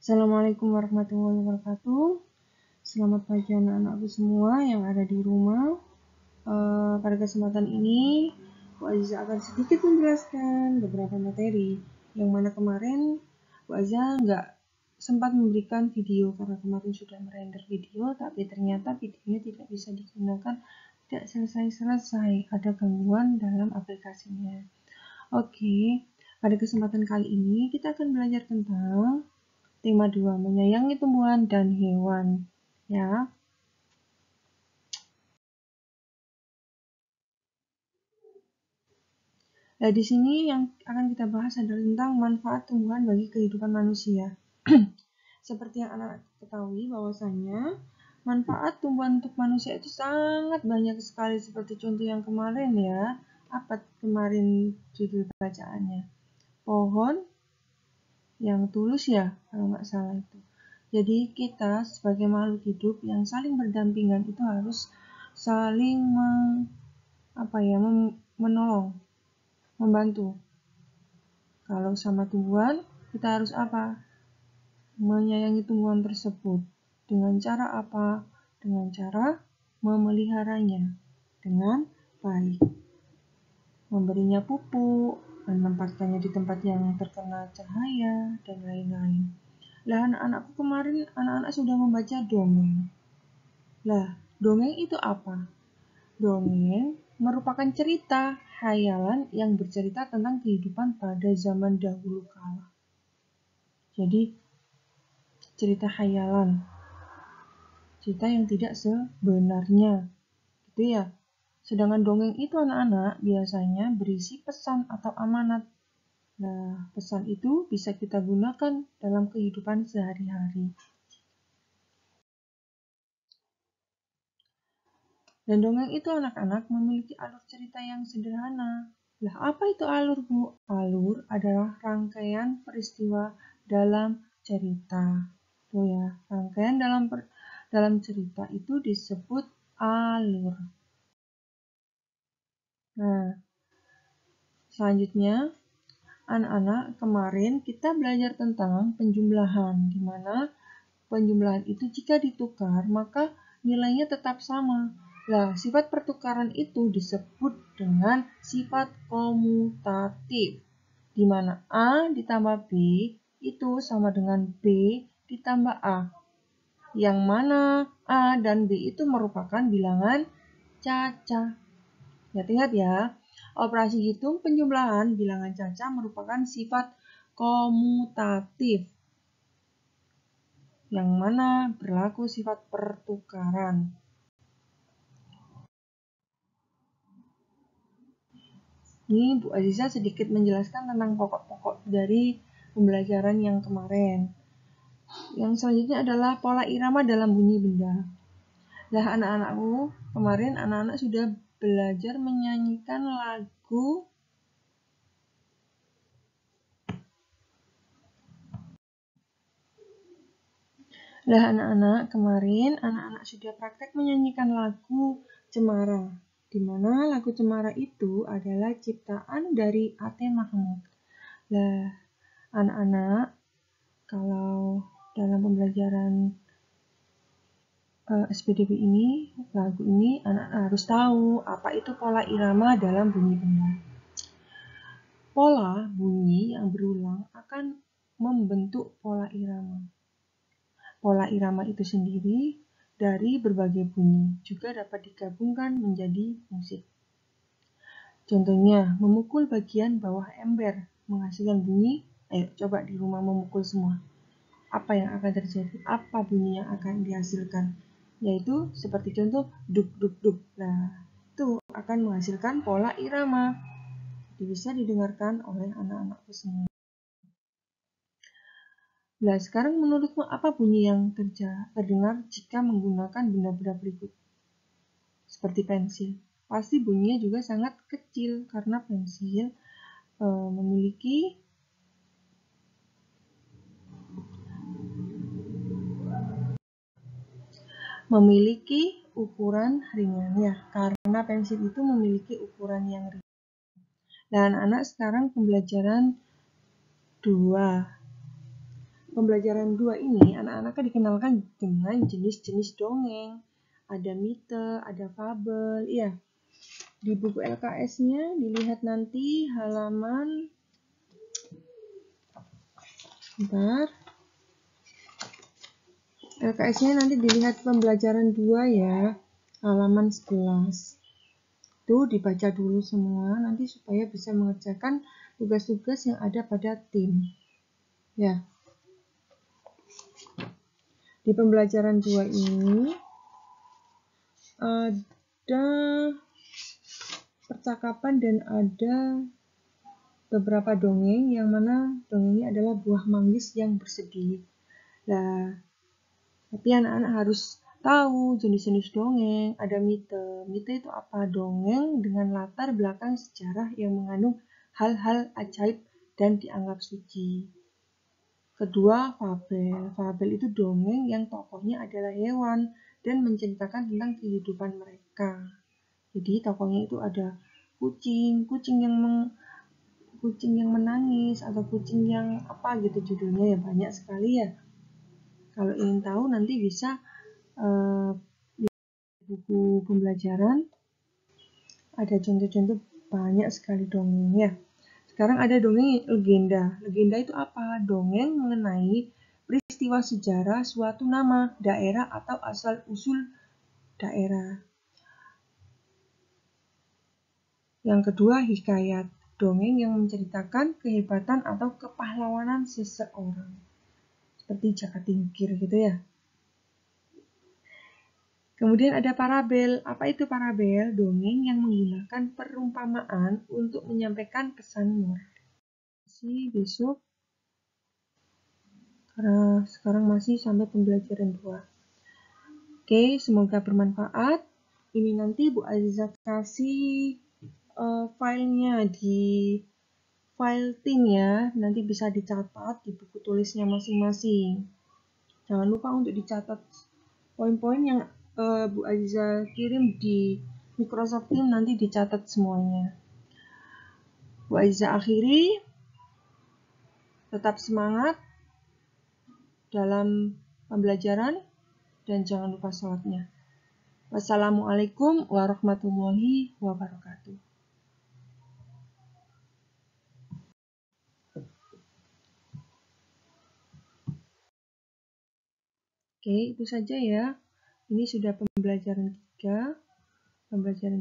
Assalamualaikum warahmatullahi wabarakatuh. Selamat pagi anak-anakku semua yang ada di rumah. Pada kesempatan ini Bu Aziz akan sedikit menjelaskan beberapa materi yang mana kemarin Bu Aziz nggak sempat memberikan video karena kemarin sudah merender video, tapi ternyata videonya tidak bisa digunakan, tidak selesai-selesai, ada gangguan dalam aplikasinya. Oke. Pada kesempatan kali ini, kita akan belajar tentang tema 2, menyayangi tumbuhan dan hewan. Ya. Nah, di sini yang akan kita bahas adalah tentang manfaat tumbuhan bagi kehidupan manusia. Seperti yang anak-anak ketahui bahwasanya manfaat tumbuhan untuk manusia itu sangat banyak sekali, seperti contoh yang kemarin ya. Apa kemarin judul bacaannya? Pohon yang tulus ya, kalau nggak salah itu. Jadi kita sebagai makhluk hidup yang saling berdampingan itu harus saling menolong, membantu. Kalau sama tumbuhan, kita harus apa? Menyayangi tumbuhan tersebut. Dengan cara apa? Dengan cara memeliharanya dengan baik. Memberinya pupuk, menempatkannya di tempat yang terkena cahaya, dan lain-lain. Lah, anak-anakku kemarin, anak-anak sudah membaca dongeng. Lah, dongeng itu apa? Dongeng merupakan cerita khayalan yang bercerita tentang kehidupan pada zaman dahulu kala. Jadi, cerita khayalan. Cerita yang tidak sebenarnya. Gitu ya. Sedangkan dongeng itu anak-anak biasanya berisi pesan atau amanat. Nah, pesan itu bisa kita gunakan dalam kehidupan sehari-hari. Dan dongeng itu anak-anak memiliki alur cerita yang sederhana. Lah, apa itu alur, Bu? Alur adalah rangkaian peristiwa dalam cerita. Tuh ya, rangkaian dalam cerita itu disebut alur. Nah, selanjutnya, anak-anak kemarin kita belajar tentang penjumlahan, di mana penjumlahan itu jika ditukar maka nilainya tetap sama. Nah, sifat pertukaran itu disebut dengan sifat komutatif, di mana A ditambah B itu sama dengan B ditambah A, yang mana A dan B itu merupakan bilangan cacah. Ingat-ingat ya, operasi hitung penjumlahan bilangan cacah merupakan sifat komutatif, yang mana berlaku sifat pertukaran. Ini Bu Aziza sedikit menjelaskan tentang pokok-pokok dari pembelajaran yang kemarin. Yang selanjutnya adalah pola irama dalam bunyi benda. Nah, anak-anakku, kemarin anak-anak sudah belajar menyanyikan lagu anak-anak sudah praktek menyanyikan lagu Cemara, di mana lagu Cemara itu adalah ciptaan dari AT Mahmud. Lah, anak-anak kalau dalam pembelajaran SPDP ini, lagu ini anak-anak harus tahu apa itu pola irama dalam bunyi benda. Pola bunyi yang berulang akan membentuk pola irama. Pola irama itu sendiri dari berbagai bunyi juga dapat digabungkan menjadi musik. Contohnya, memukul bagian bawah ember menghasilkan bunyi. Ayo coba di rumah memukul semua. Apa yang akan terjadi? Apa bunyi yang akan dihasilkan? Yaitu seperti contoh duk duk duk. Nah, itu akan menghasilkan pola irama. Bisa didengarkan oleh anak-anakku semua. Nah, sekarang menurutmu apa bunyi yang terdengar jika menggunakan benda-benda berikut? Seperti pensil. Pasti bunyinya juga sangat kecil karena pensil memiliki ukuran ringan ya, karena pensil itu memiliki ukuran yang ringan. Dan anak sekarang pembelajaran 2. Pembelajaran 2 ini anak-anak dikenalkan dengan jenis-jenis dongeng. Ada mite, ada fabel, iya. Di buku LKS-nya dilihat nanti halaman bentar. LKS-nya nanti dilihat pembelajaran 2 ya, halaman 11. Itu dibaca dulu semua nanti supaya bisa mengerjakan tugas-tugas yang ada pada tim. Ya. Di pembelajaran 2 ini ada percakapan dan ada beberapa dongeng yang mana dongengnya adalah buah manggis yang bersedih. Nah, tapi anak-anak harus tahu jenis-jenis dongeng. Ada mite. Mite itu apa? Dongeng dengan latar belakang sejarah yang mengandung hal-hal ajaib dan dianggap suci. Kedua, fabel. Fabel itu dongeng yang tokohnya adalah hewan dan menceritakan tentang kehidupan mereka. Jadi tokohnya itu ada kucing, kucing yang menangis atau kucing yang apa gitu judulnya ya, banyak sekali ya. Kalau ingin tahu nanti bisa buku pembelajaran ada contoh-contoh banyak sekali dongeng ya. Sekarang ada dongeng legenda. Legenda itu apa? Dongeng mengenai peristiwa sejarah suatu nama, daerah atau asal-usul daerah. Yang kedua, hikayat. Dongeng yang menceritakan kehebatan atau kepahlawanan seseorang. Seperti Jaka Tingkir gitu ya. Kemudian ada parabel. Apa itu parabel? Dongeng yang menggunakan perumpamaan untuk menyampaikan pesan moral. Besok. Karena sekarang masih sampai pembelajaran 2. Oke, semoga bermanfaat. Ini nanti Bu Aziza kasih filenya di file tim ya, nanti bisa dicatat di buku tulisnya masing-masing. Jangan lupa untuk dicatat poin-poin yang Bu Aziza kirim di Microsoft Teams, nanti dicatat semuanya. Bu Aziza akhiri, tetap semangat dalam pembelajaran dan jangan lupa sholatnya. Wassalamualaikum warahmatullahi wabarakatuh. Oke, itu saja ya. Ini sudah pembelajaran 3. Pembelajaran